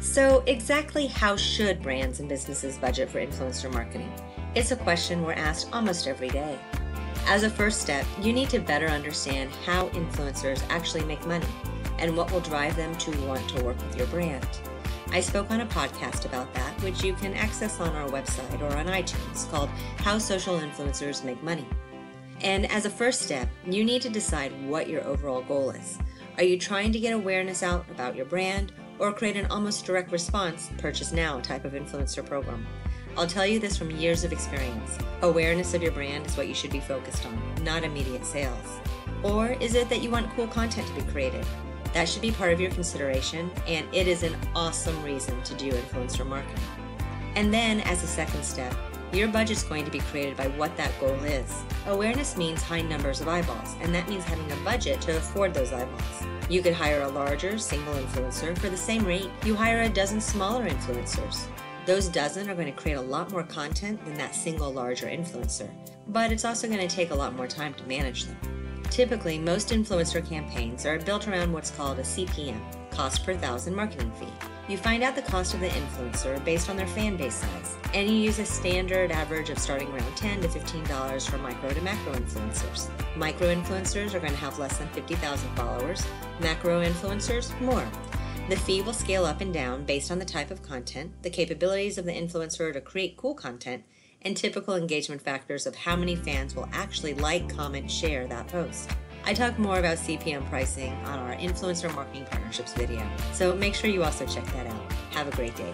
So exactly how should brands and businesses budget for influencer marketing? It's a question we're asked almost every day. As a first step, you need to better understand how influencers actually make money and what will drive them to want to work with your brand. I spoke on a podcast about that, which you can access on our website or on iTunes, called How Social Influencers Make Money. And as a first step, you need to decide what your overall goal is. Are you trying to get awareness out about your brand, or create an almost direct response, purchase now type of influencer program? I'll tell you this from years of experience. Awareness of your brand is what you should be focused on, not immediate sales. Or is it that you want cool content to be created? That should be part of your consideration, and it is an awesome reason to do influencer marketing. And then, as a second step, your budget's going to be created by what that goal is. Awareness means high numbers of eyeballs, and that means having a budget to afford those eyeballs. You could hire a larger, single influencer for the same rate you hire a dozen smaller influencers. Those dozen are going to create a lot more content than that single larger influencer, but it's also going to take a lot more time to manage them. Typically, most influencer campaigns are built around what's called a CPM, cost per thousand marketing fee. You find out the cost of the influencer based on their fan base size, and you use a standard average of starting around $10 to $15 for micro to macro influencers. Micro influencers are going to have less than 50,000 followers, macro influencers more. The fee will scale up and down based on the type of content, the capabilities of the influencer to create cool content, and typical engagement factors of how many fans will actually like, comment, share that post. I talk more about CPM pricing on our Influencer Marketing Partnerships video, so make sure you also check that out. Have a great day.